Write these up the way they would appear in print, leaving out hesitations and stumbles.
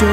No, I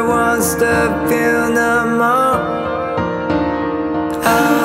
want to feel no more.